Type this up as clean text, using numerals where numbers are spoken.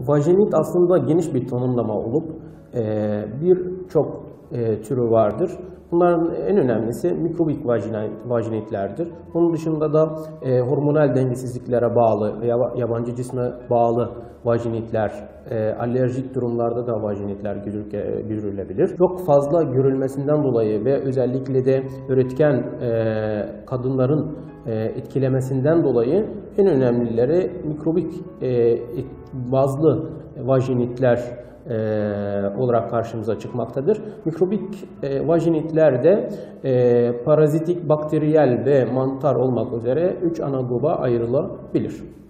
Vajinit aslında geniş bir tanımlama olup birçok türü vardır. Bunların en önemlisi mikrobik vajinitlerdir. Bunun dışında da hormonal dengesizliklere bağlı veya yabancı cisme bağlı vajinitler, alerjik durumlarda da vajinitler görülebilir. Çok fazla görülmesinden dolayı ve özellikle de üretken kadınların etkilemesinden dolayı en önemlileri mikrobik bazlı vajinitler olarak karşımıza çıkmaktadır. Mikrobik vajinitlerde parazitik, bakteriyel ve mantar olmak üzere 3 ana gruba ayrılabilir.